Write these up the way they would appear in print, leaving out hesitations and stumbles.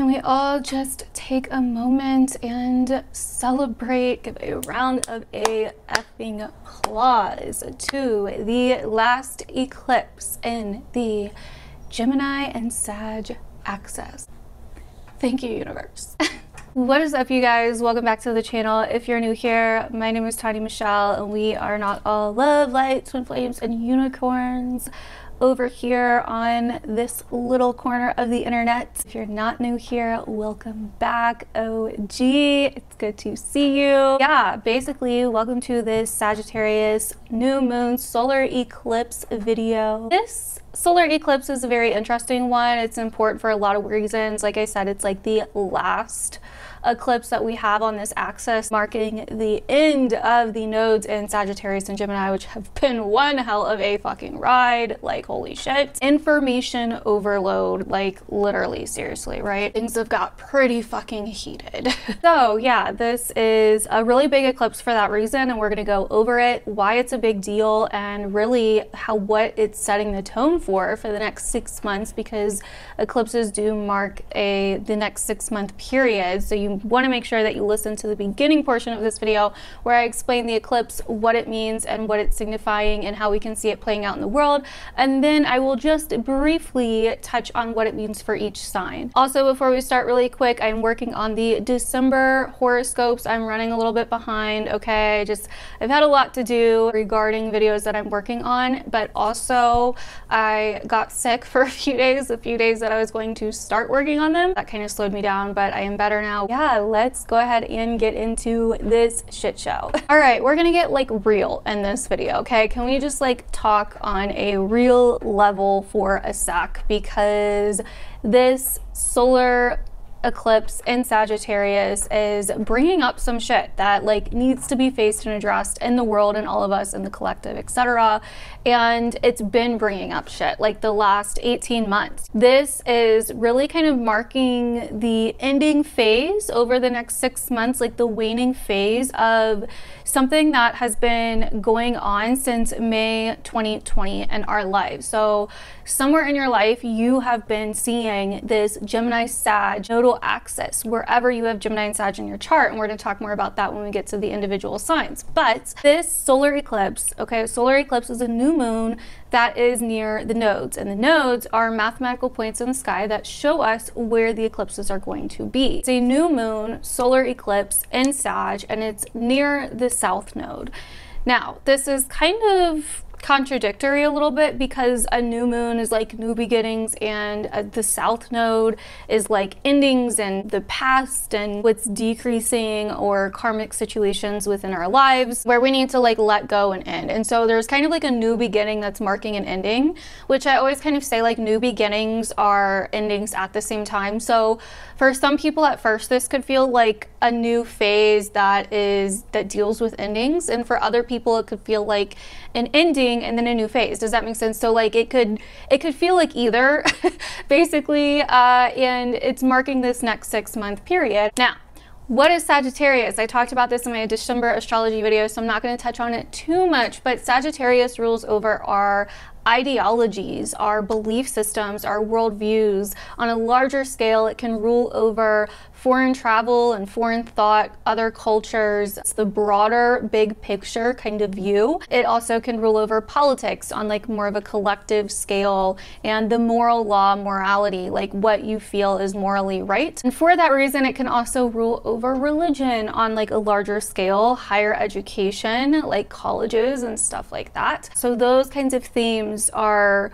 Can we all just take a moment and celebrate, give a round of a effing applause to the last eclipse in the Gemini and Sag axis. Thank you, universe. What is up, you guys? Welcome back to the channel. If you're new here, my name is Tawny Michelle, and we are not all love, light, twin flames, and unicorns over here on this little corner of the internet. If you're not new here, welcome back, OG. It's good to see you. Yeah, basically, welcome to this Sagittarius new moon solar eclipse video. This solar eclipse is a very interesting one. It's important for a lot of reasons. Like I said, it's like the last eclipse that we have on this axis, marking the end of the nodes in Sagittarius and Gemini, which have been one hell of a fucking ride. Like, holy shit. Information overload, like literally, seriously, right? Things have got pretty fucking heated. So yeah, this is a really big eclipse for that reason, and we're gonna go over it, why it's a big deal, and really how what it's setting the tone for the next 6 months, because eclipses do mark the next 6 month period. So you want to make sure that you listen to the beginning portion of this video where I explain the eclipse, what it means and what it's signifying and how we can see it playing out in the world. And then I will just briefly touch on what it means for each sign. Also, before we start, really quick, I'm working on the December horoscopes. I'm running a little bit behind, okay? I've had a lot to do regarding videos that I'm working on, but also I got sick for a few days that I was going to start working on them. That kind of slowed me down, but I am better now. Yeah, let's go ahead and get into this shit show. All right, we're gonna get like real in this video, okay? Can we just like talk on a real level for a sec? Because this solar eclipse in Sagittarius is bringing up some shit that like needs to be faced and addressed in the world and all of us in the collective, etc. And it's been bringing up shit like the last 18 months. This is really kind of marking the ending phase over the next 6 months, like the waning phase of something that has been going on since May 2020 in our lives. So somewhere in your life, you have been seeing this Gemini Sag nodal axis wherever you have Gemini and Sag in your chart, and we're going to talk more about that when we get to the individual signs. But this solar eclipse, okay, solar eclipse is a new moon that is near the nodes, and the nodes are mathematical points in the sky that show us where the eclipses are going to be. It's a new moon solar eclipse in Sag, and it's near the south node. Now, this is kind of contradictory a little bit, because a new moon is like new beginnings, and the south node is like endings and the past and what's decreasing or karmic situations within our lives where we need to like let go and end. And so there's kind of like a new beginning that's marking an ending, which I always kind of say like new beginnings are endings at the same time. So for some people at first, this could feel like a new phase that deals with endings, and for other people it could feel like an ending and then a new phase. Does that make sense? So like it could feel like either basically, and it's marking this next 6 month period. Now, what is Sagittarius? I talked about this in my December astrology video, so I'm not going to touch on it too much, but Sagittarius rules over our ideologies, our belief systems, our worldviews. On a larger scale, it can rule over foreign travel and foreign thought, other cultures. It's the broader big picture kind of view. It also can rule over politics on like more of a collective scale, and the moral law, morality, like what you feel is morally right. And for that reason, it can also rule over religion on like a larger scale, higher education, like colleges and stuff like that. So those kinds of themes are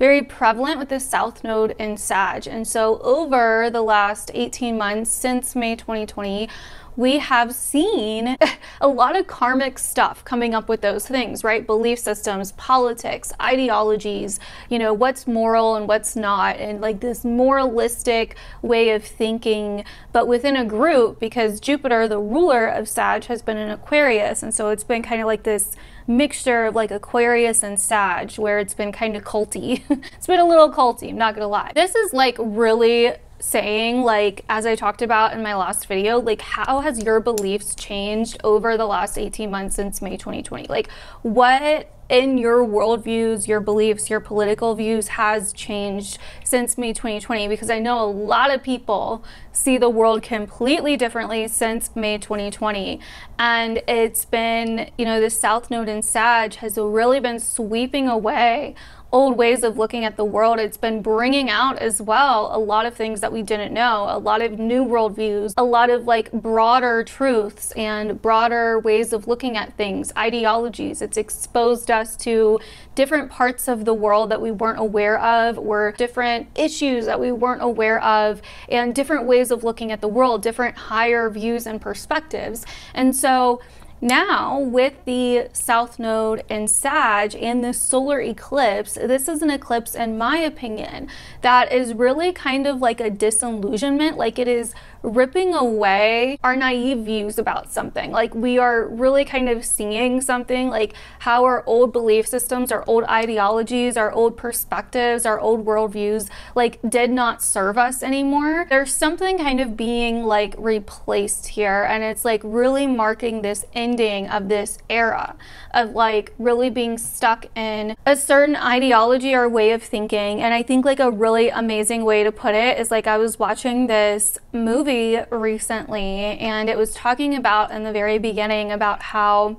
very prevalent with the south node in Sag. And so over the last 18 months since May 2020, we have seen a lot of karmic stuff coming up with those things, right? Belief systems, politics, ideologies, you know, what's moral and what's not, and like this moralistic way of thinking, but within a group, because Jupiter, the ruler of Sag, has been in Aquarius. And so it's been kind of like this mixture of like Aquarius and Sag, where it's been kind of culty. It's been a little culty, I'm not gonna lie. This is like really saying, like, as I talked about in my last video, like, how has your beliefs changed over the last 18 months since May 2020? Like, what in your worldviews, your beliefs, your political views has changed since May 2020, because I know a lot of people see the world completely differently since May 2020. And it's been, you know, the South Node in Sag has really been sweeping away old ways of looking at the world. It's been bringing out as well a lot of things that we didn't know, a lot of new worldviews, a lot of like broader truths and broader ways of looking at things, ideologies. It's exposed us to different parts of the world that we weren't aware of, or different issues that we weren't aware of, and different ways of looking at the world, different higher views and perspectives. And so now, with the South Node in Sag and this solar eclipse, this is an eclipse, in my opinion, that is really kind of like a disillusionment. Like, it is ripping away our naive views about something. Like, we are really kind of seeing something, like how our old belief systems, our old ideologies, our old perspectives, our old worldviews, like, did not serve us anymore. There's something kind of being like replaced here, and it's like really marking this ending of this era of like really being stuck in a certain ideology or way of thinking. And I think like a really amazing way to put it is, like, I was watching this movie recently, and it was talking about in the very beginning about how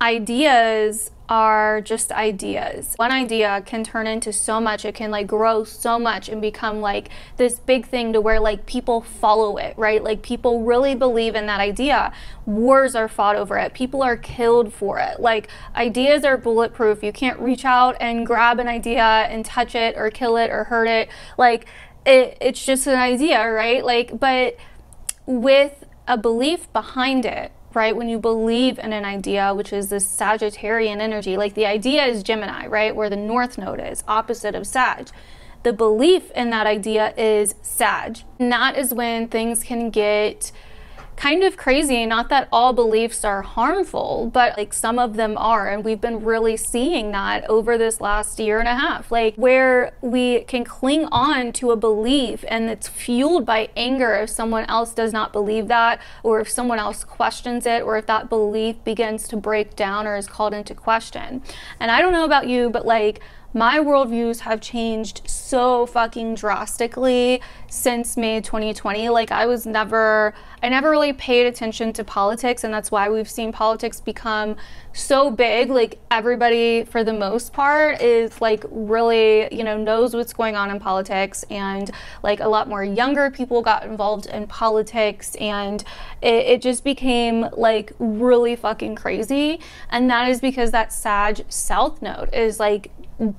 ideas are just ideas. One idea can turn into so much, it can like grow so much and become like this big thing to where like people follow it, right? Like, people really believe in that idea. Wars are fought over it. People are killed for it. Like, ideas are bulletproof. You can't reach out and grab an idea and touch it or kill it or hurt it. Like, it's just an idea, right? Like, but with a belief behind it, right? When you believe in an idea, which is this Sagittarian energy, like the idea is Gemini, right? Where the North Node is, opposite of Sag. The belief in that idea is Sag. And that is when things can get kind of crazy. Not that all beliefs are harmful, but like some of them are, and we've been really seeing that over this last year and a half, like where we can cling on to a belief and it's fueled by anger if someone else does not believe that, or if someone else questions it, or if that belief begins to break down or is called into question. And I don't know about you, but like, my worldviews have changed so fucking drastically since May 2020. Like, I never really paid attention to politics, and that's why we've seen politics become so big. Like, everybody, for the most part, is like really, you know, knows what's going on in politics, and like a lot more younger people got involved in politics, and it just became like really fucking crazy. And that is because that Sag South Node is like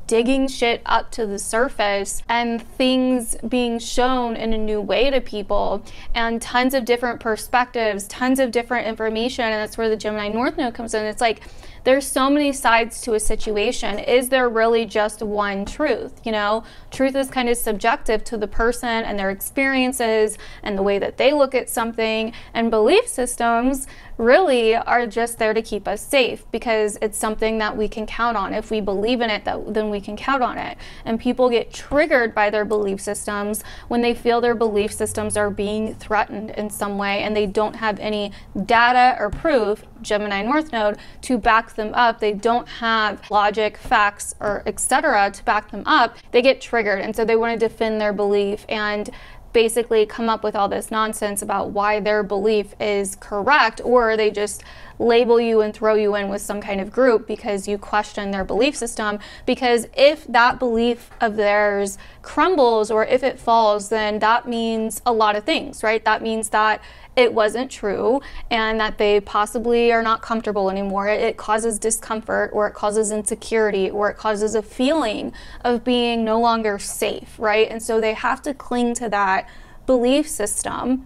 digging shit up to the surface, and things being shown in a new way to people, and tons of different perspectives, tons of different information. And that's where the Gemini North Node comes in. It's like, there's so many sides to a situation. Is there really just one truth? You know, truth is kind of subjective to the person and their experiences and the way that they look at something, and belief systems really are just there to keep us safe, because it's something that we can count on. If we believe in it, then we can count on it. And people get triggered by their belief systems when they feel their belief systems are being threatened in some way, and they don't have any data or proof, Gemini North Node, to back them up. They don't have logic, facts, or etc. to back them up. They get triggered, and so they want to defend their belief and basically come up with all this nonsense about why their belief is correct, or they just label you and throw you in with some kind of group because you question their belief system. Because if that belief of theirs crumbles, or if it falls, then that means a lot of things, right? That means that it wasn't true, and that they possibly are not comfortable anymore. It causes discomfort, or it causes insecurity, or it causes a feeling of being no longer safe, right? And so they have to cling to that belief system,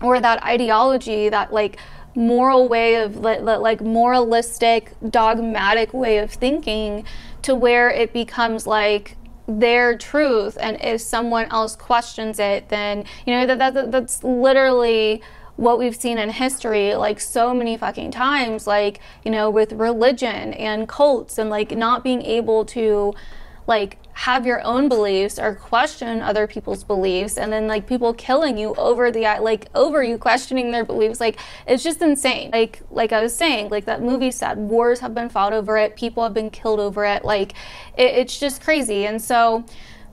or that ideology, that like moral way of like moralistic, dogmatic way of thinking, to where it becomes like their truth. And if someone else questions it, then, you know, that's literally what we've seen in history, like so many fucking times, like, you know, with religion and cults, and like not being able to like have your own beliefs or question other people's beliefs, and then like people killing you over the over you questioning their beliefs. Like, it's just insane. Like I was saying, like that movie said, wars have been fought over it, people have been killed over it. Like it's just crazy. And so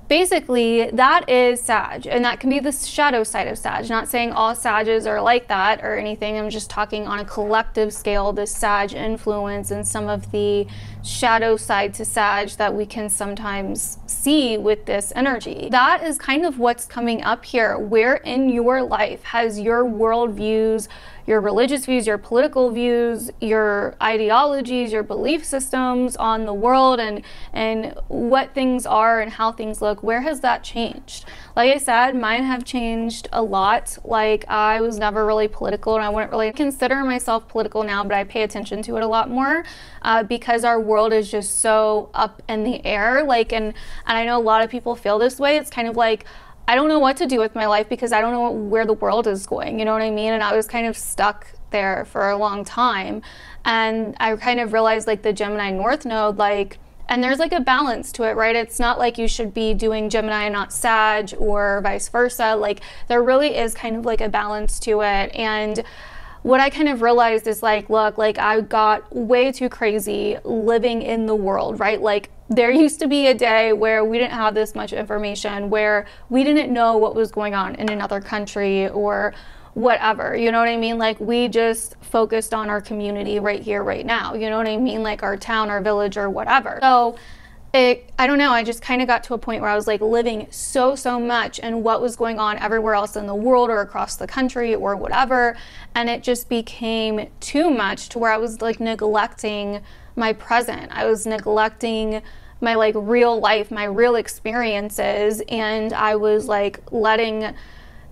basically, that is Sag, and that can be the shadow side of Sag. Not saying all Sages are like that or anything. I'm just talking on a collective scale, the Sag influence and some of the shadow side to Sag that we can sometimes see with this energy. That is kind of what's coming up here. Where in your life has your worldviews, your religious views, your political views, your ideologies, your belief systems on the world and what things are and how things look, where has that changed? Like I said, mine have changed a lot. Like, I was never really political, and I wouldn't really consider myself political now, but I pay attention to it a lot more because our world is just so up in the air. Like, and I know a lot of people feel this way. It's kind of like, I don't know what to do with my life because I don't know where the world is going, you know what I mean? And I was kind of stuck there for a long time. And I kind of realized, like, the Gemini North Node, like, and there's like a balance to it, right? It's not like you should be doing Gemini and not Sag or vice versa. Like, there really is kind of like a balance to it. And what I kind of realized is, like, look, like, I got way too crazy living in the world, right? Like, there used to be a day where we didn't have this much information, where we didn't know what was going on in another country or whatever, you know what I mean? Like, we just focused on our community right here, right now, you know what I mean? Like, our town, our village, or whatever. So I don't know, I just kind of got to a point where I was like living so much and what was going on everywhere else in the world or across the country or whatever, and it just became too much to where I was like neglecting my present. I was neglecting my like real life, my real experiences, and I was like letting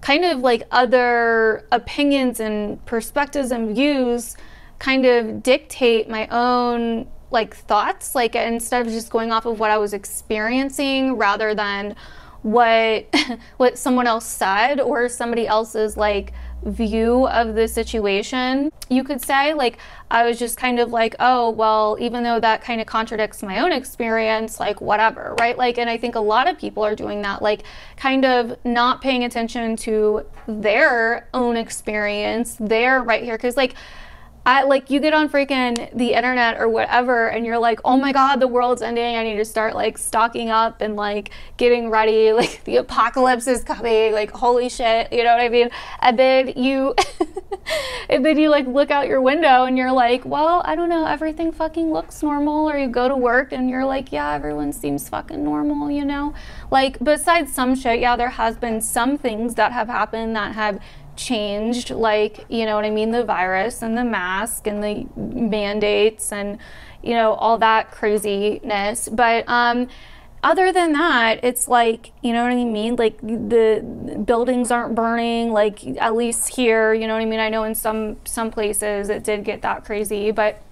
kind of like other opinions and perspectives and views kind of dictate my own like thoughts, like instead of just going off of what I was experiencing rather than what someone else said or somebody else's like view of the situation, you could say. Like, I was just kind of like, oh, well, even though that kind of contradicts my own experience, like, whatever, right? Like, and I think a lot of people are doing that, like, kind of not paying attention to their own experience. They're right here, because like, you get on freaking the internet or whatever, and you're like, oh my God, the world's ending. I need to start like stocking up and like getting ready. Like, the apocalypse is coming. Like, holy shit, you know what I mean? And then you, and then you like look out your window and you're like, well, I don't know, everything fucking looks normal. Or you go to work and you're like, yeah, everyone seems fucking normal, you know? Like, besides some shit, yeah, there has been some things that have happened that have changed, like, you know what I mean, the virus and the mask and the mandates and, you know, all that craziness. But other than that, it's like, you know what I mean, like, the buildings aren't burning, like, at least here, you know what I mean? I know in some places it did get that crazy, but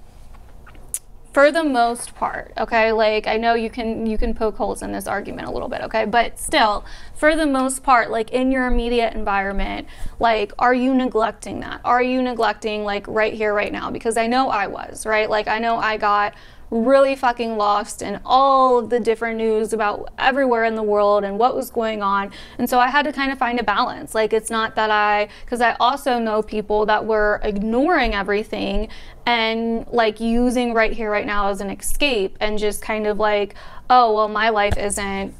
for the most part, okay, like, I know you can poke holes in this argument a little bit, okay, but still, for the most part, like, in your immediate environment, like, are you neglecting that? Are you neglecting, like, right here, right now? Because I know I was, right? Like, I know I got really fucking lost in all of the different news about everywhere in the world and what was going on. And so I had to kind of find a balance. Like, it's not that because I also know people that were ignoring everything and like using right here, right now as an escape, and just kind of like, oh, well, my life isn't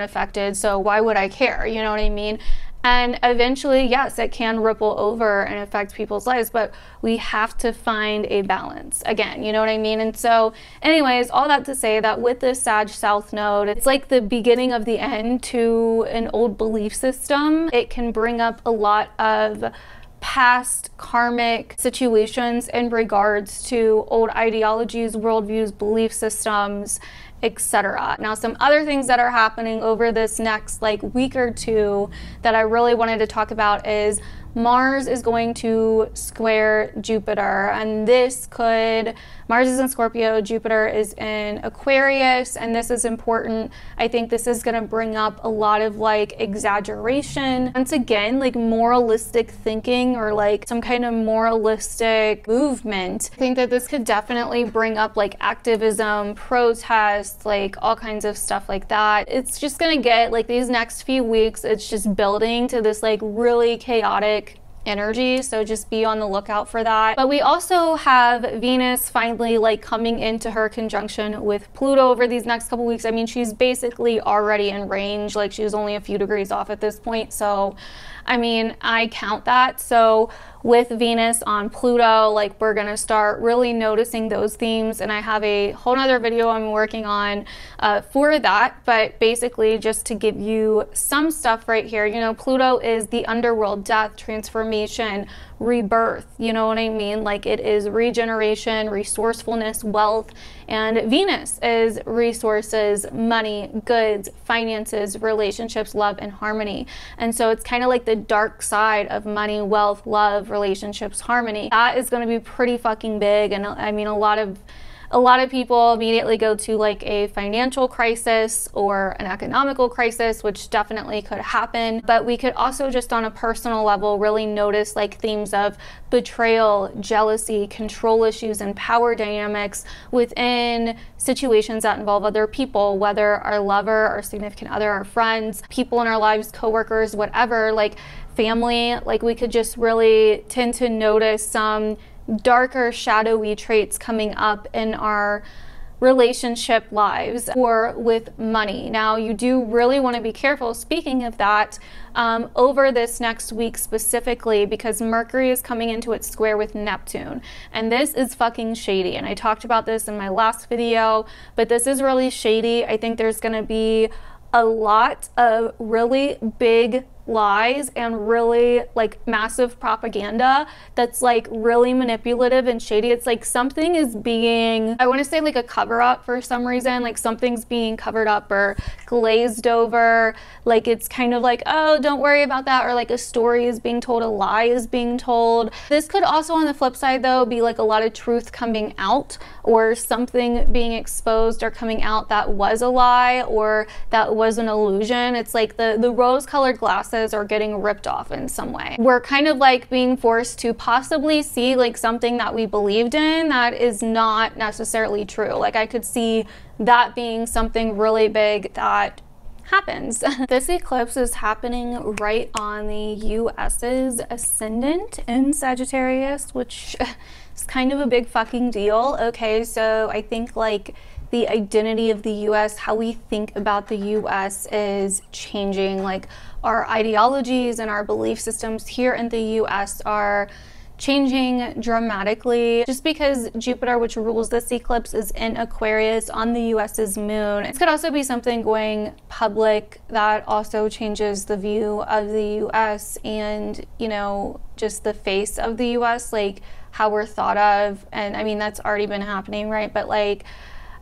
affected, so why would I care? You know what I mean? And eventually, yes, it can ripple over and affect people's lives, but we have to find a balance again, you know what I mean? And so anyways, all that to say that with this Sag South Node, it's like the beginning of the end to an old belief system. It can bring up a lot of past karmic situations in regards to old ideologies, worldviews, belief systems, etc. Now, some other things that are happening over this next like week or two that I really wanted to talk about is Mars is going to square Jupiter, and this could, Mars is in Scorpio, Jupiter is in Aquarius, and this is important. I think this is going to bring up a lot of like exaggeration. Once again, like moralistic thinking or like some kind of moralistic movement. I think that this could definitely bring up like activism, protests, like all kinds of stuff like that. It's just going to get like these next few weeks, it's just building to this like really chaotic energy, so just be on the lookout for that. But we also have Venus finally like coming into her conjunction with Pluto over these next couple weeks. I mean, she's basically already in range, like she was only a few degrees off at this point, so I mean I count that. So with Venus on Pluto, like we're gonna start really noticing those themes, and I have a whole nother video I'm working on for that. But basically just to give you some stuff right here, you know, Pluto is the underworld, death, transformation, rebirth, you know what I mean? Like it is regeneration, resourcefulness, wealth, and Venus is resources, money, goods, finances, relationships, love, and harmony. And so it's kind of like the dark side of money, wealth, love, relationships, harmony. That is going to be pretty fucking big, and I mean a lot of people immediately go to like a financial crisis or an economical crisis, which definitely could happen. But we could also just on a personal level really notice like themes of betrayal, jealousy, control issues, and power dynamics within situations that involve other people, whether our lover, our significant other, our friends, people in our lives, coworkers, whatever, like family. Like we could just really tend to notice some darker shadowy traits coming up in our relationship lives or with money. Now you do really want to be careful, speaking of that, over this next week specifically, because Mercury is coming into its square with Neptune, and this is fucking shady, and I talked about this in my last video, but this is really shady. I think there's going to be a lot of really big lies and really like massive propaganda that's like really manipulative and shady. It's like something is being, I want to say like a cover up for some reason, like something's being covered up or glazed over, like it's kind of like, oh, don't worry about that, or like a story is being told, a lie is being told. This could also on the flip side though be like a lot of truth coming out or something being exposed or coming out that was a lie or that was an illusion. It's like the rose-colored glasses are getting ripped off in some way. We're kind of like being forced to possibly see like something that we believed in that is not necessarily true. Like I could see that being something really big that happens. This eclipse is happening right on the US's ascendant in Sagittarius, which is kind of a big fucking deal. Okay, so I think like the identity of the US, how we think about the US is changing. Like our ideologies and our belief systems here in the US are changing dramatically, just because Jupiter, which rules this eclipse, is in Aquarius on the US's moon. This could also be something going public that also changes the view of the US and, you know, just the face of the US, like how we're thought of. And I mean, that's already been happening, right? But like,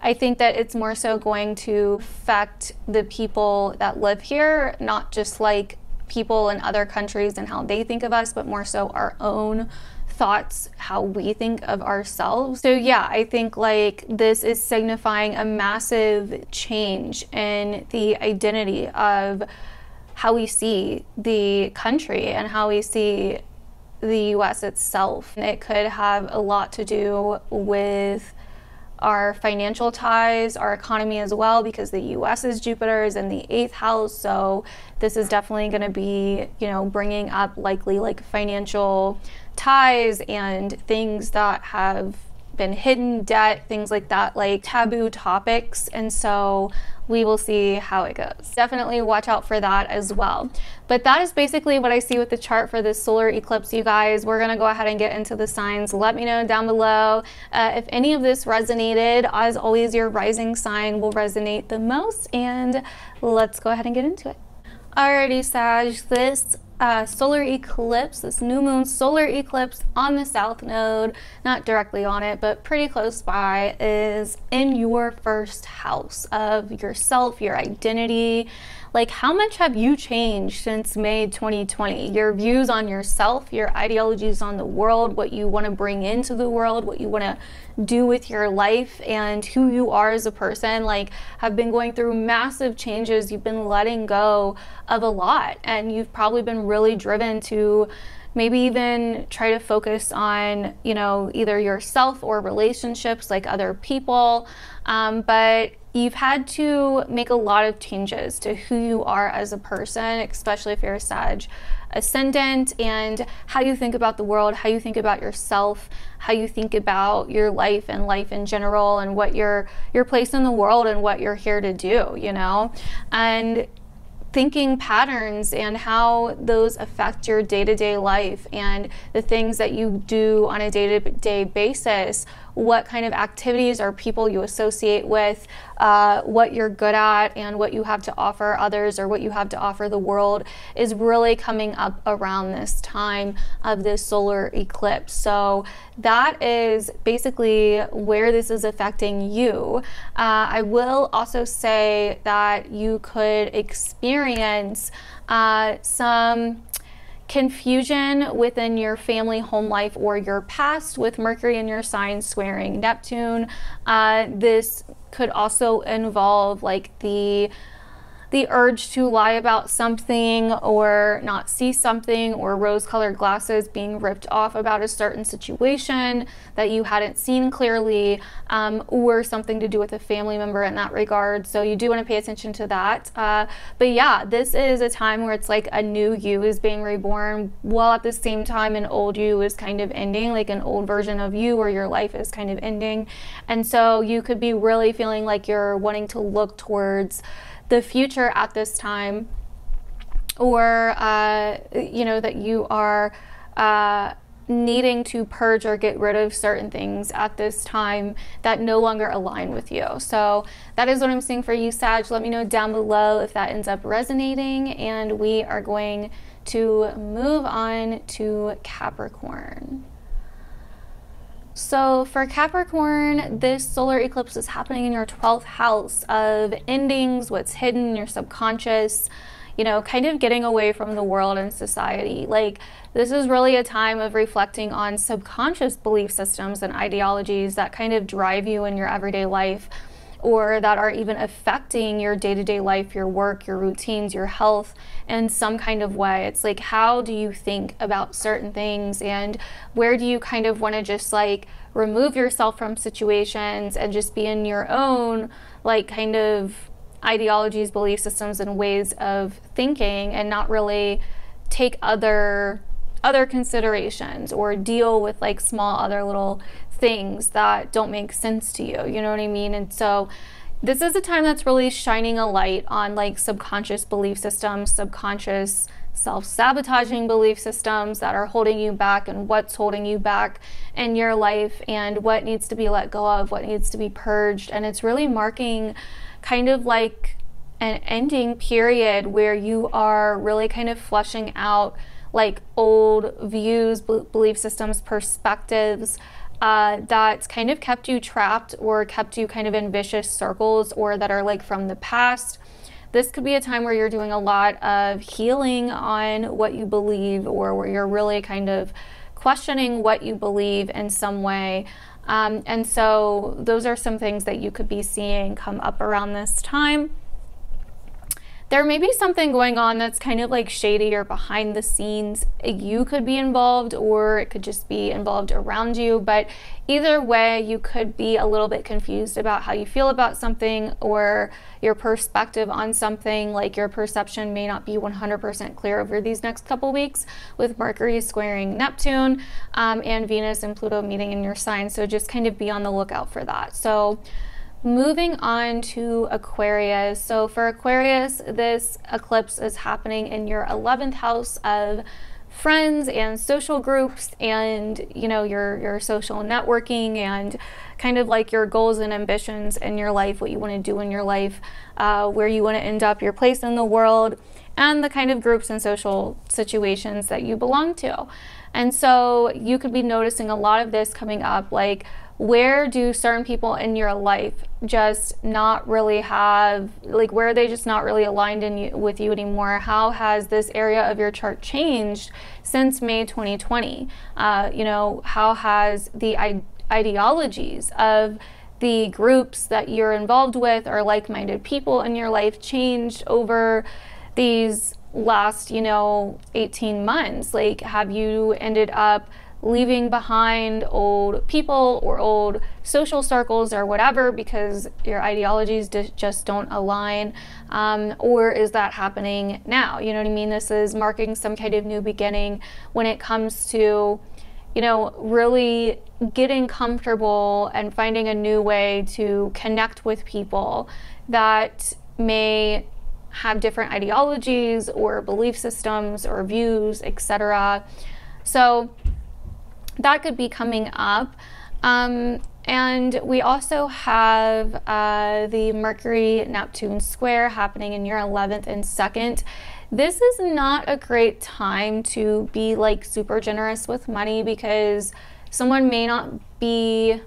I think that it's more so going to affect the people that live here, not just like people in other countries and how they think of us, but more so our own thoughts, how we think of ourselves. So yeah, I think like this is signifying a massive change in the identity of how we see the country and how we see the US itself. And it could have a lot to do with our financial ties, our economy as well, because the US's Jupiter is in the 8th house. So this is definitely going to be, you know, bringing up likely like financial ties and things that have been hidden, debt, things like that, like taboo topics. And so we will see how it goes. Definitely watch out for that as well. But that is basically what I see with the chart for this solar eclipse, you guys. We're gonna go ahead and get into the signs. Let me know down below if any of this resonated. As always, your rising sign will resonate the most, and let's go ahead and get into it. Alrighty, Sag, this solar eclipse, this new moon solar eclipse on the south node, not directly on it but pretty close by, is in your first house of yourself, your identity, Like, how much have you changed since May 2020? Your views on yourself, your ideologies on the world, what you want to bring into the world, what you want to do with your life, and who you are as a person, like, have been going through massive changes. You've been letting go of a lot, and you've probably been really driven to maybe even try to focus on, you know, either yourself or relationships, like other people, but you've had to make a lot of changes to who you are as a person, especially if you're a Sag ascendant, and how you think about the world, how you think about yourself, how you think about your life and life in general, and what your place in the world and what you're here to do, you know, and thinking patterns and how those affect your day-to-day life and the things that you do on a day-to-day basis. What kind of activities or people you associate with, what you're good at, and what you have to offer others or what you have to offer the world is really coming up around this time of this solar eclipse. So that is basically where this is affecting you. I will also say that you could experience some confusion within your family, home life, or your past with Mercury in your sign squaring Neptune. This could also involve like the urge to lie about something or not see something, or rose-colored glasses being ripped off about a certain situation that you hadn't seen clearly, or something to do with a family member in that regard. So you do want to pay attention to that. But yeah, this is a time where it's like a new you is being reborn, while at the same time an old you is kind of ending, like an old version of you or your life is kind of ending. And so you could be really feeling like you're wanting to look towards the future at this time, or you know, that you are needing to purge or get rid of certain things at this time that no longer align with you. So that is what I'm seeing for you, Sag. Let me know down below if that ends up resonating, and we are going to move on to Capricorn. So for Capricorn, this solar eclipse is happening in your 12th house of endings, what's hidden, your subconscious, you know, kind of getting away from the world and society. Like, this is really a time of reflecting on subconscious belief systems and ideologies that kind of drive you in your everyday life, or that are even affecting your day-to-day life, your work, your routines, your health in some kind of way. It's like, how do you think about certain things, and where do you kind of want to just like remove yourself from situations and just be in your own like kind of ideologies, belief systems, and ways of thinking, and not really take other considerations or deal with like small other little things that don't make sense to you, you know what I mean? And so this is a time that's really shining a light on like subconscious belief systems, subconscious self-sabotaging belief systems that are holding you back, and what's holding you back in your life, and what needs to be let go of, what needs to be purged. And it's really marking kind of like an ending period where you are really kind of flushing out like old views, belief systems, perspectives, that's kind of kept you trapped or kept you kind of in vicious circles, or that are like from the past. This could be a time where you're doing a lot of healing on what you believe, or where you're really kind of questioning what you believe in some way. And so those are some things that you could be seeing come up around this time. There may be something going on that's kind of like shady or behind the scenes. You could be involved, or it could just be involved around you. But either way, you could be a little bit confused about how you feel about something, or your perspective on something. Like, your perception may not be 100% clear over these next couple weeks with Mercury squaring Neptune and Venus and Pluto meeting in your sign. So just kind of be on the lookout for that. So moving on to Aquarius. So for Aquarius, this eclipse is happening in your 11th house of friends and social groups, and you know, your social networking, and kind of like your goals and ambitions in your life, what you want to do in your life, where you want to end up, your place in the world. and the kind of groups and social situations that you belong to. And so you could be noticing a lot of this coming up, like, where do certain people in your life just not really have, like, where are they just not really aligned with you anymore? How has this area of your chart changed since May 2020? You know, how has the ideologies of the groups that you're involved with or like-minded people in your life changed over these last, you know, 18 months? Like, have you ended up leaving behind old people or old social circles or whatever because your ideologies just don't align, or is that happening now? You know what I mean? This is marking some kind of new beginning when it comes to, you know, really getting comfortable and finding a new way to connect with people that may have different ideologies or belief systems or views, etc. So that could be coming up. And we also have the Mercury-Neptune square happening in your 11th and 2nd. This is not a great time to be like super generous with money because someone may not be,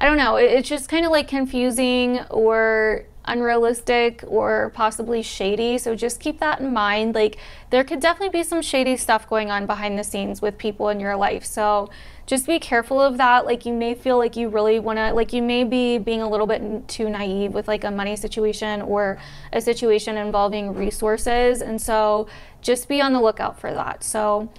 I don't know, it's just kind of like confusing or unrealistic or possibly shady. So just keep that in mind. Like, there could definitely be some shady stuff going on behind the scenes with people in your life, so just be careful of that. Like, you may feel like you really want to, like, you may be being a little bit too naive with like a money situation or a situation involving resources, and so just be on the lookout for that. So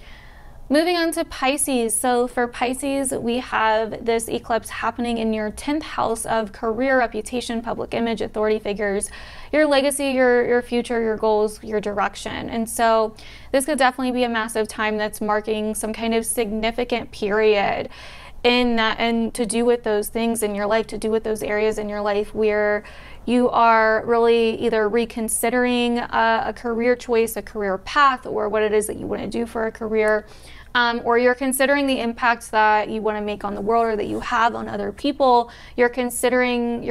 moving on to Pisces. So for Pisces, we have this eclipse happening in your 10th house of career, reputation, public image, authority figures, your legacy, your future, your goals, your direction. And so this could definitely be a massive time that's marking some kind of significant period in that, and to do with those things in your life, to do with those areas in your life where you are really either reconsidering a career choice, a career path, or what it is that you want to do for a career. Or you're considering the impact that you want to make on the world or that you have on other people. You're reconsidering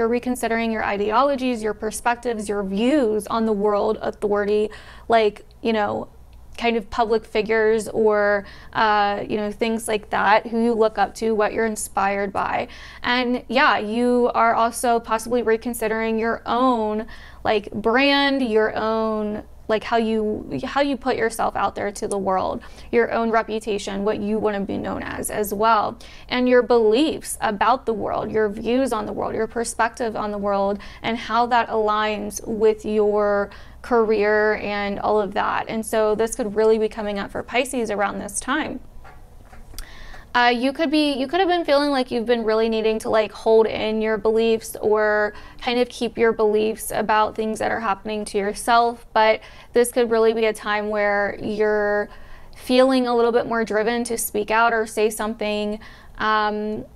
your ideologies, your perspectives, your views on the world, authority, like, you know, kind of public figures or, you know, things like that, who you look up to, what you're inspired by. And yeah, you are also possibly reconsidering your own, like, brand, your own, like, how you put yourself out there to the world, your own reputation, what you want to be known as well, and your beliefs about the world, your views on the world, your perspective on the world, and how that aligns with your career and all of that. And so this could really be coming up for Pisces around this time. You could have been feeling like you've been really needing to, like, hold in your beliefs or kind of keep your beliefs about things that are happening to yourself, but this could really be a time where you're feeling a little bit more driven to speak out or say something, even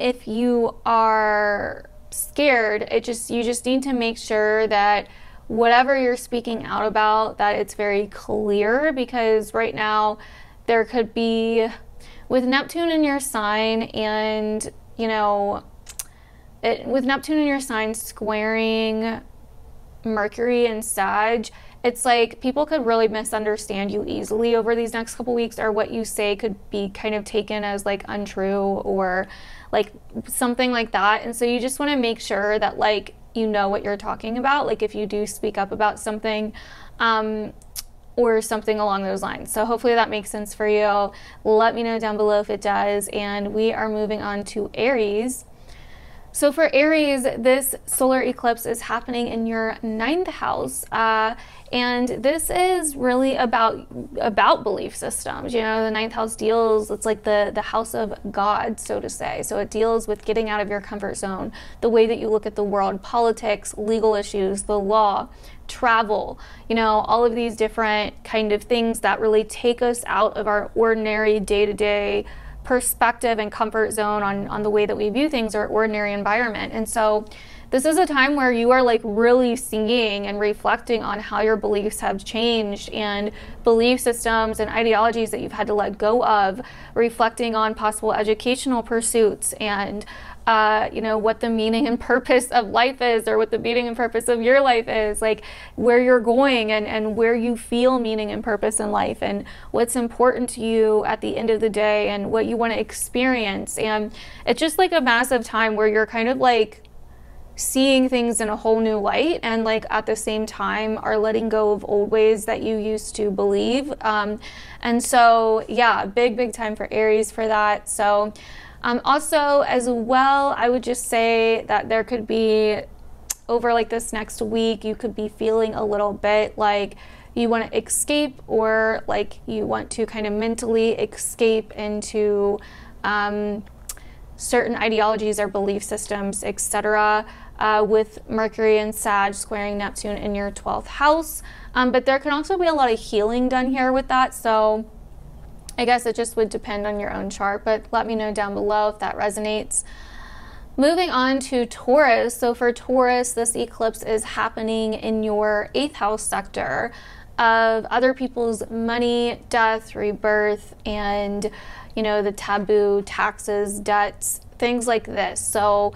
if you are scared. You just need to make sure that whatever you're speaking out about, that it's very clear, because right now there could be, with Neptune in your sign and, you know, with Neptune in your sign squaring Mercury and Sag, it's like people could really misunderstand you easily over these next couple weeks, or what you say could be kind of taken as like untrue or like something like that. And so you just want to make sure that, like, you know what you're talking about, like, if you do speak up about something, or something along those lines. So hopefully that makes sense for you. Let me know down below if it does. And we are moving on to Aries. So for Aries, this solar eclipse is happening in your 9th house, and this is really about belief systems. You know, the 9th house deals, it's like the house of God, so to say. So it deals with getting out of your comfort zone, the way that you look at the world, politics, legal issues, the law, travel, you know, all of these different kind of things that really take us out of our ordinary day-to-day perspective and comfort zone on the way that we view things or ordinary environment. And so this is a time where you are, like, really seeing and reflecting on how your beliefs have changed and belief systems and ideologies that you've had to let go of, reflecting on possible educational pursuits and what the meaning and purpose of life is, or what the meaning and purpose of your life is, like where you're going and where you feel meaning and purpose in life, and what's important to you at the end of the day, and what you want to experience. And it's just like a massive time where you're kind of like seeing things in a whole new light, and like at the same time are letting go of old ways that you used to believe. And so yeah, big time for Aries for that. So also as well, I would just say that there could be, over like this next week, you could be feeling a little bit like you want to escape, or like you want to kind of mentally escape into certain ideologies or belief systems, etc. With Mercury and Sag squaring Neptune in your 12th house. But there can also be a lot of healing done here with that. So I guess it just would depend on your own chart, but let me know down below if that resonates. Moving on to Taurus. So for Taurus, this eclipse is happening in your 8th house sector of other people's money, death, rebirth, and the taboo, taxes, debts, things like this. So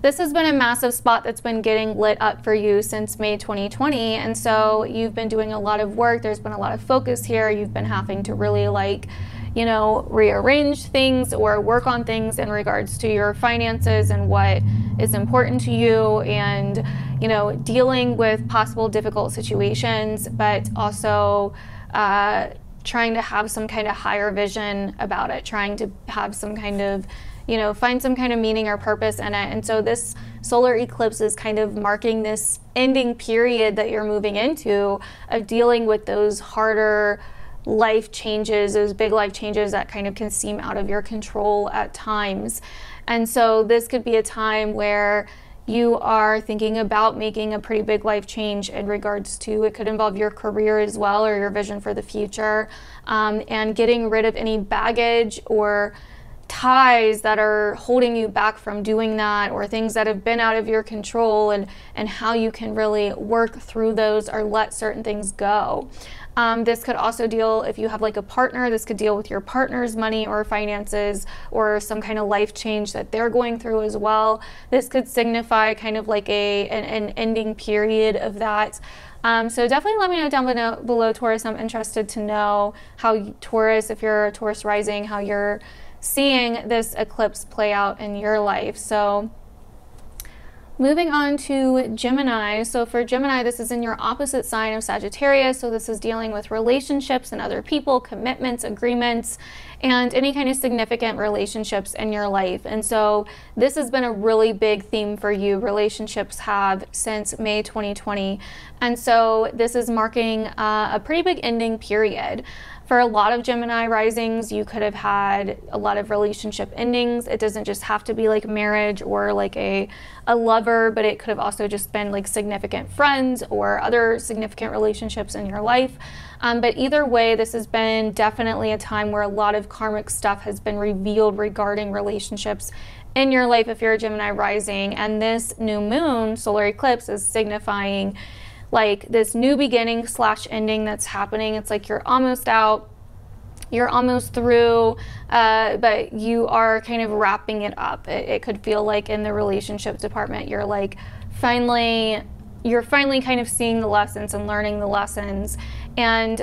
this has been a massive spot that's been getting lit up for you since May 2020. And so you've been doing a lot of work. There's been a lot of focus here. You've been having to really rearrange things or work on things in regards to your finances and what is important to you, and, dealing with possible difficult situations, but also trying to have some kind of higher vision about it, trying to have some kind of, find some kind of meaning or purpose in it. And so this solar eclipse is kind of marking this ending period that you're moving into of dealing with those harder life changes, those big life changes that kind of can seem out of your control at times. And so this could be a time where you are thinking about making a pretty big life change in regards to, it could involve your career as well, or your vision for the future, and getting rid of any baggage or ties that are holding you back from doing that, or things that have been out of your control, and how you can really work through those or let certain things go. This could also deal, if you have like a partner, this could deal with your partner's money or finances, or some kind of life change that they're going through as well. This could signify kind of like an ending period of that. So definitely let me know down below, Taurus. I'm interested to know how you, Taurus, if you're a Taurus rising, how you're seeing this eclipse play out in your life. So moving on to Gemini. So for Gemini, this is in your opposite sign of Sagittarius. So this is dealing with relationships and other people, commitments, agreements, and any kind of significant relationships in your life. And so this has been a really big theme for you. Relationships have since May 2020. And so this is marking a pretty big ending period. For a lot of Gemini risings, you could have had a lot of relationship endings. It doesn't just have to be like marriage or like a lover, but it could have also just been like significant friends or other significant relationships in your life. But either way, this has been definitely a time where a lot of karmic stuff has been revealed regarding relationships in your life if you're a Gemini rising. And this new moon solar eclipse is signifying like this new beginning / ending that's happening. It's like you're almost out, you're almost through, but you are kind of wrapping it up. It could feel like in the relationship department, you're like finally kind of seeing the lessons and learning the lessons. And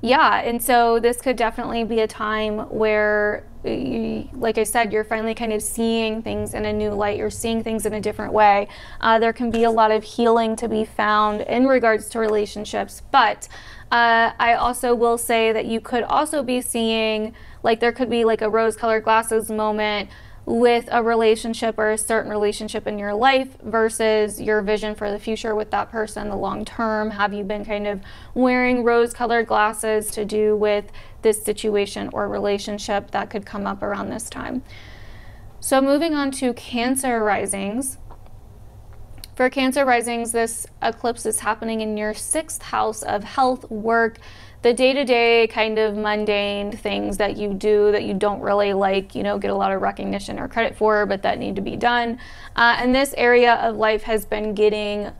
yeah, and so this could definitely be a time where you, like I said, you're finally kind of seeing things in a new light. You're seeing things in a different way. There can be a lot of healing to be found in regards to relationships, but I also will say that you could also be seeing, like there could be like a rose-colored glasses moment with a relationship or a certain relationship in your life versus your vision for the future with that person, the long term. Have you been kind of wearing rose-colored glasses to do with this situation or relationship? That could come up around this time. So moving on to Cancer risings. For Cancer risings, this eclipse is happening in your 6th house of health, work, the day-to-day kind of mundane things that you do that you don't really like, get a lot of recognition or credit for, but that need to be done. And this area of life has been getting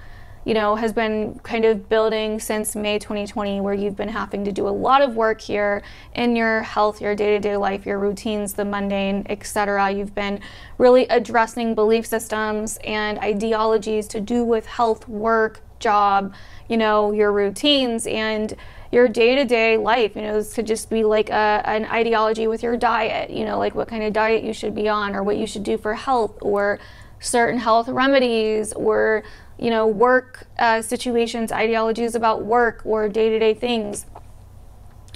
you know, has been kind of building since May 2020, where you've been having to do a lot of work here in your health, your day-to-day life, your routines, the mundane, etc. You've been really addressing belief systems and ideologies to do with health, work, job, you know, your routines and your day-to-day life. You know, this could just be like an ideology with your diet, you know, like what kind of diet you should be on or what you should do for health or certain health remedies or, you know, work situations, ideologies about work or day-to-day things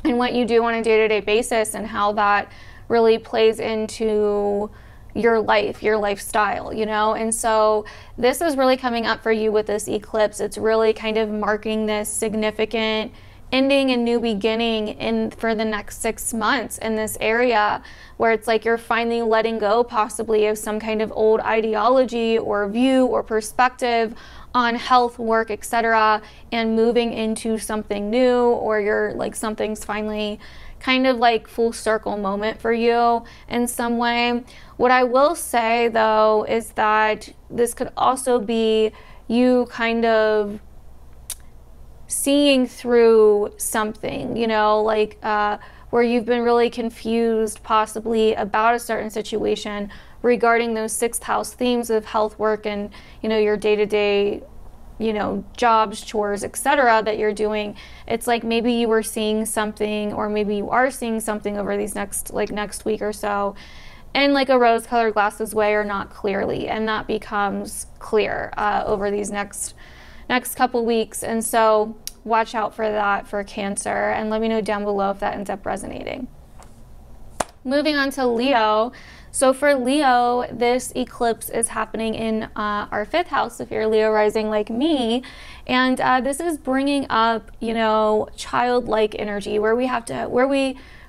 and what you do on a day-to-day basis and how that really plays into your life, your lifestyle, you know. And so this is really coming up for you with this eclipse. It's really kind of marking this significant ending and new beginning in for the next 6 months in this area, where it's like you're finally letting go possibly of some kind of old ideology or view or perspective on health, work, etc., and moving into something new, or you're like something's finally kind of like full circle moment for you in some way. What I will say though is that this could also be you kind of seeing through something, you know, like where you've been really confused possibly about a certain situation regarding those sixth house themes of health, work, and, you know, your day-to-day, you know, jobs, chores, etc. that you're doing. It's like maybe you were seeing something, or maybe you are seeing something over these next week or so in like a rose-colored glasses way, or not clearly, and that becomes clear over these next couple weeks. And so watch out for that for Cancer, and let me know down below if that ends up resonating. Moving on to Leo. So for Leo, this eclipse is happening in our fifth house, if you're Leo rising like me. And this is bringing up, you know, childlike energy, where we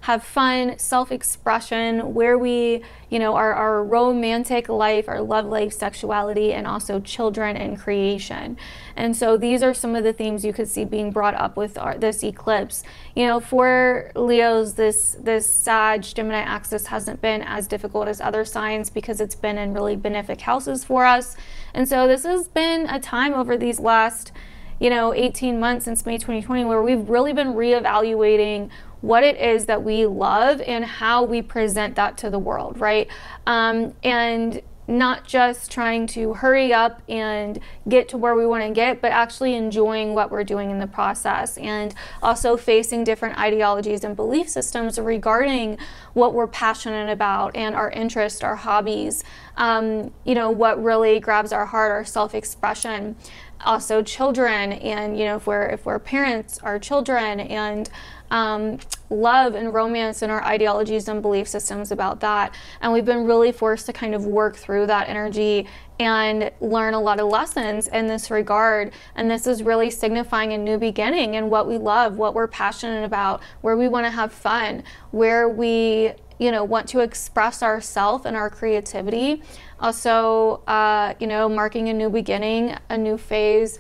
have fun, self-expression, where we, you know, our romantic life, our love life, sexuality, and also children and creation. And so these are some of the themes you could see being brought up with this eclipse. You know, for Leos, this Sag Gemini axis hasn't been as difficult as other signs because it's been in really benefic houses for us. And so this has been a time over these last, you know, 18 months since May 2020 where we've really been reevaluating what it is that we love and how we present that to the world, right? And not just trying to hurry up and get to where we want to get, but actually enjoying what we're doing in the process, and also facing different ideologies and belief systems regarding what we're passionate about and our interests, our hobbies, you know, what really grabs our heart, our self-expression. Also children, and, you know, if we're parents, our children, and love and romance and our ideologies and belief systems about that. And we've been really forced to kind of work through that energy and learn a lot of lessons in this regard. And this is really signifying a new beginning in what we love, what we're passionate about, where we want to have fun, where we, you know, want to express ourselves and our creativity. Also, you know, marking a new beginning, a new phase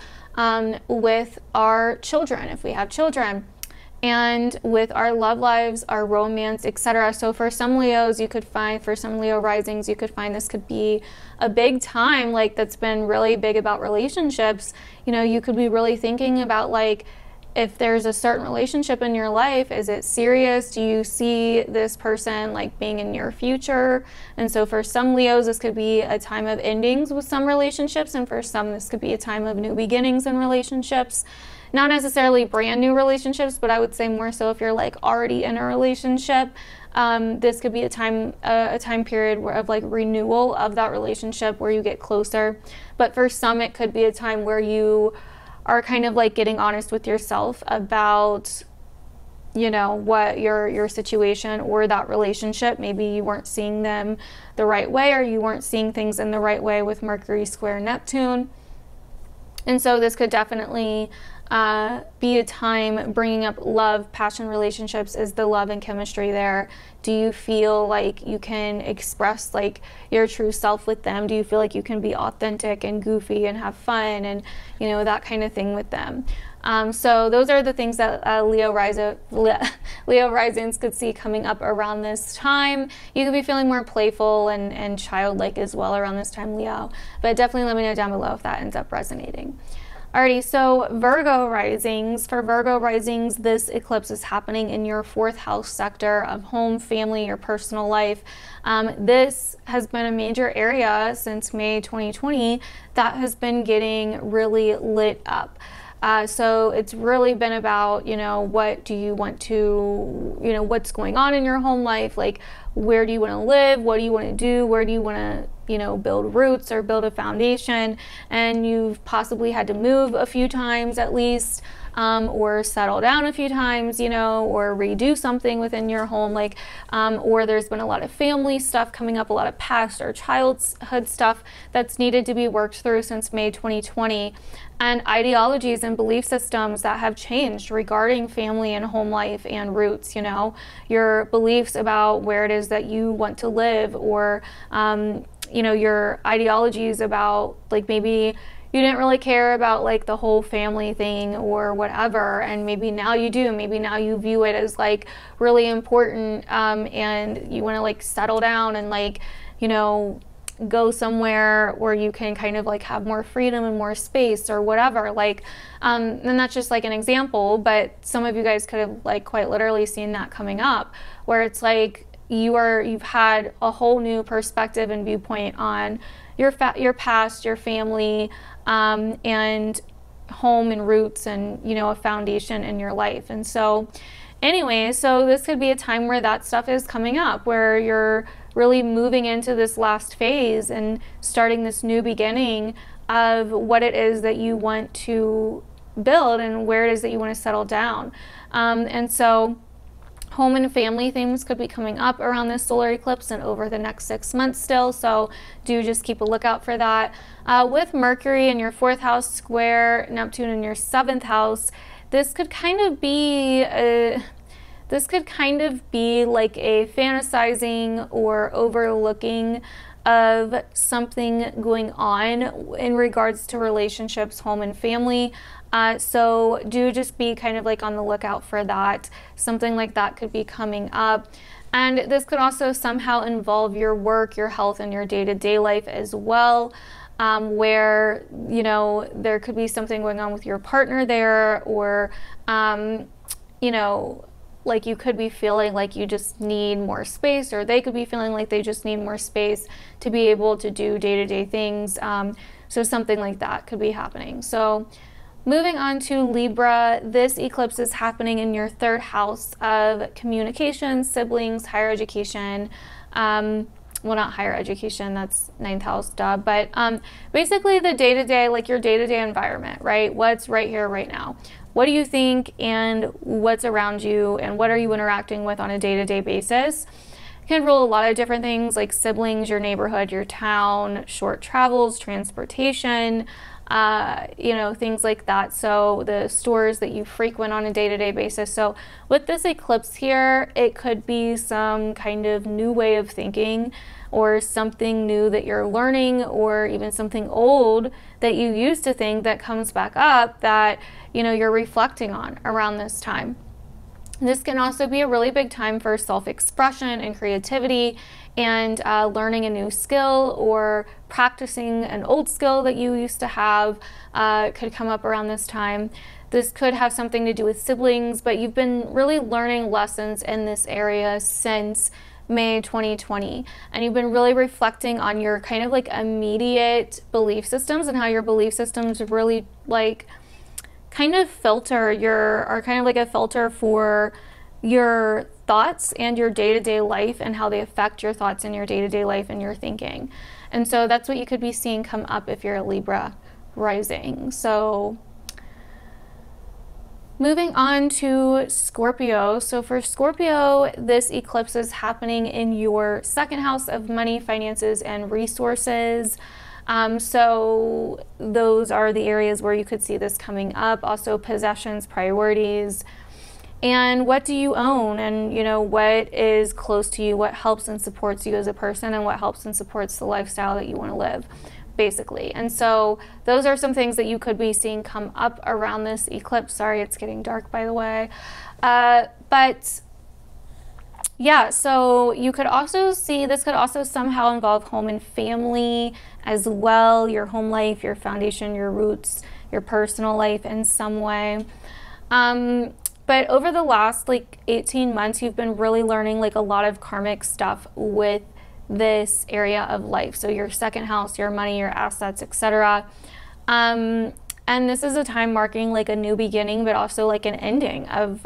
with our children, if we have children, and with our love lives, our romance, etc. So for some Leos, for some Leo risings, you could find this could be a big time, like, that's been really big about relationships. You know, you could be really thinking about, like, if there's a certain relationship in your life, is it serious? Do you see this person like being in your future? And so for some Leos, this could be a time of endings with some relationships, and for some this could be a time of new beginnings in relationships. Not necessarily brand new relationships, but I would say more so if you're like already in a relationship, this could be a time period of like renewal of that relationship, where you get closer. But for some, it could be a time where you are kind of like getting honest with yourself about, you know, what your situation or that relationship. Maybe you weren't seeing them the right way, or you weren't seeing things in the right way with Mercury square Neptune. And so this could definitely be a time bringing up love, passion, relationships. Is the love and chemistry there? Do you feel like you can express like your true self with them? Do you feel like you can be authentic and goofy and have fun and, you know, that kind of thing with them? So those are the things that Leo risings could see coming up around this time. You could be feeling more playful and childlike as well around this time, Leo. But definitely let me know down below if that ends up resonating. Alrighty, so Virgo risings. For Virgo risings, this eclipse is happening in your 4th house sector of home, family, your personal life. This has been a major area since May 2020 that has been getting really lit up. So it's really been about, you know, what do you want to, you know, what's going on in your home life? Like, where do you want to live? What do you want to do? Where do you want to, you know, build roots or build a foundation? And you've possibly had to move a few times at least, or settle down a few times, you know, or redo something within your home, like, or there's been a lot of family stuff coming up, a lot of past or childhood stuff that's needed to be worked through since May 2020, and ideologies and belief systems that have changed regarding family and home life and roots, you know, your beliefs about where it is that you want to live, or, you know, your ideologies about, like, maybe you didn't really care about, like, the whole family thing or whatever, and maybe now you do. Maybe now you view it as, like, really important, and you want to, like, settle down and, like, you know, go somewhere where you can kind of, like, have more freedom and more space or whatever, like, and that's just, like, an example, but some of you guys could have, like, quite literally seen that coming up, where it's like you've had a whole new perspective and viewpoint on your past, your family, and home and roots, and, you know, a foundation in your life. And so anyway, so this could be a time where that stuff is coming up, where you're really moving into this last phase and starting this new beginning of what it is that you want to build and where it is that you want to settle down. And so home and family things could be coming up around this solar eclipse and over the next 6 months still, so do just keep a lookout for that. With Mercury in your 4th house square Neptune in your 7th house, this could kind of be like a fantasizing or overlooking of something going on in regards to relationships, home and family. So do just be kind of, like, on the lookout for that. Something like that could be coming up. And this could also somehow involve your work, your health, and your day-to-day life as well, where, you know, there could be something going on with your partner there, or, you know, like, you could be feeling like you just need more space, or they could be feeling like they just need more space to be able to do day-to-day things. So something like that could be happening. So moving on to Libra, this eclipse is happening in your 3rd house of communication, siblings, higher education. Well, not higher education, that's 9th house, duh, but basically the day-to-day, like, your day-to-day environment, right? What's right here, right now. What do you think, and what's around you, and what are you interacting with on a day-to-day basis? It can rule a lot of different things, like siblings, your neighborhood, your town, short travels, transportation, you know, things like that. So the stores that you frequent on a day-to-day basis. So with this eclipse here, it could be some kind of new way of thinking, or something new that you're learning, or even something old that you used to think that comes back up that, you know, you're reflecting on around this time. This can also be a really big time for self-expression and creativity, and learning a new skill or practicing an old skill that you used to have could come up around this time. This could have something to do with siblings, but you've been really learning lessons in this area since May 2020, and you've been really reflecting on your kind of, like, immediate belief systems and how your belief systems really, like, kind of filter your, are kind of like a filter for your thoughts and your day-to-day life, and how they affect your thoughts and your day-to-day life and your thinking. And so that's what you could be seeing come up if you're a Libra rising. So moving on to Scorpio. So for Scorpio, this eclipse is happening in your 2nd house of money, finances, and resources. So those are the areas where you could see this coming up. Also possessions, priorities, and what do you own, and, you know, what is close to you, what helps and supports you as a person, and what helps and supports the lifestyle that you want to live, basically. And so those are some things that you could be seeing come up around this eclipse. Sorry, it's getting dark, by the way. But yeah, so you could also see, this could also somehow involve home and family as well, your home life, your foundation, your roots, your personal life in some way. But over the last like 18 months, you've been really learning like a lot of karmic stuff with this area of life. So your second house, your money, your assets, etc. And this is a time marking like a new beginning, but also like an ending of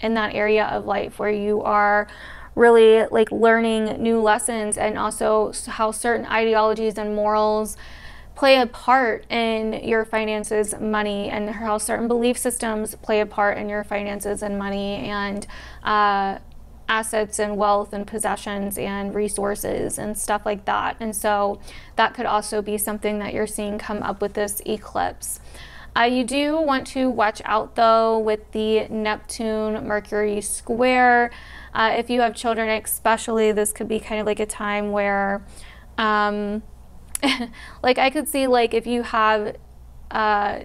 in that area of life where you are really like learning new lessons, and also how certain ideologies and morals play a part in your finances, money, and how certain belief systems play a part in your finances and money and assets and wealth and possessions and resources and stuff like that. And so that could also be something that you're seeing come up with this eclipse. You do want to watch out though with the Neptune-Mercury square. If you have children especially, this could be kind of like a time where like I could see like if you have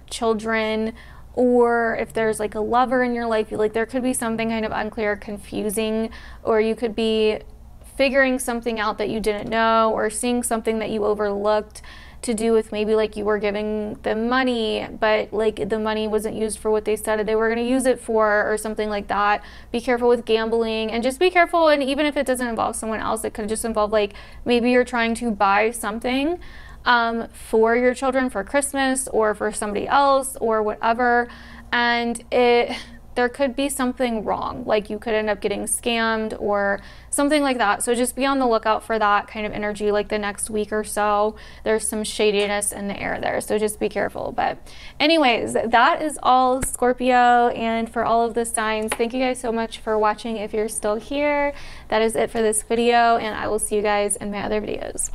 children, or if there's like a lover in your life, like there could be something kind of unclear, confusing, or you could be figuring something out that you didn't know, or seeing something that you overlooked, to do with maybe like you were giving them money, but like the money wasn't used for what they said they were going to use it for, or something like that. Be careful with gambling, and just be careful. And even if it doesn't involve someone else, it could just involve like maybe you're trying to buy something for your children for Christmas or for somebody else or whatever, and there could be something wrong. Like you could end up getting scammed or something like that. So just be on the lookout for that kind of energy like the next week or so. There's some shadiness in the air there, so just be careful. But anyways, that is all Scorpio and for all of the signs. Thank you guys so much for watching if you're still here. That is it for this video, and I will see you guys in my other videos.